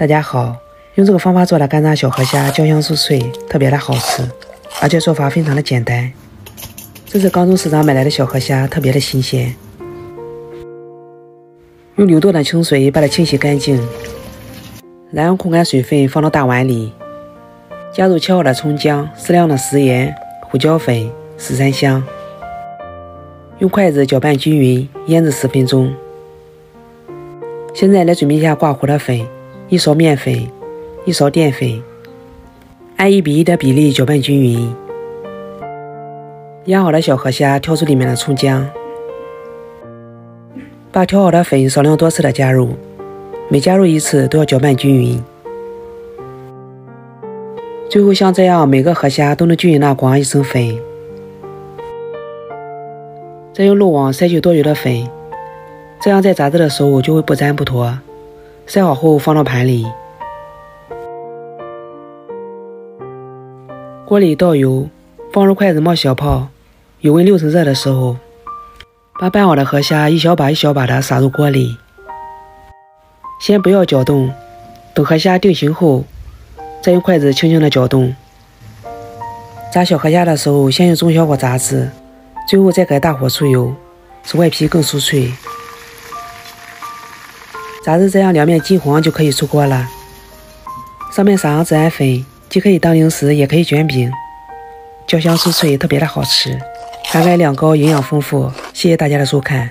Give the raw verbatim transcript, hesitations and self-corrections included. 大家好，用这个方法做的干炸小河虾焦香酥脆，特别的好吃，而且做法非常的简单。这是刚从市场买来的小河虾，特别的新鲜。用流动的清水把它清洗干净，然后控干水分，放到大碗里，加入切好的葱姜、适量的食盐、胡椒粉、十三香。 用筷子搅拌均匀，腌制十分钟。现在来准备一下挂糊的粉，一勺面粉，一勺淀粉，按一比一的比例搅拌均匀。腌好的小河虾挑出里面的葱姜，把调好的粉少量多次的加入，每加入一次都要搅拌均匀。最后像这样，每个河虾都能均匀的裹上一层粉。 再用漏网筛去多余的粉，这样在炸制的时候就会不粘不坨。筛好后放到盘里，锅里倒油，放入筷子冒小泡，油温六成热的时候，把拌好的河虾一小把一小把的撒入锅里。先不要搅动，等河虾定型后，再用筷子轻轻的搅动。炸小河虾的时候，先用中小火炸制。 最后再给大火出油，使外皮更酥脆。炸至这样两面金黄就可以出锅了。上面撒上孜然粉，既可以当零食，也可以卷饼，焦香酥脆，特别的好吃。含钙量高，营养丰富。谢谢大家的收看。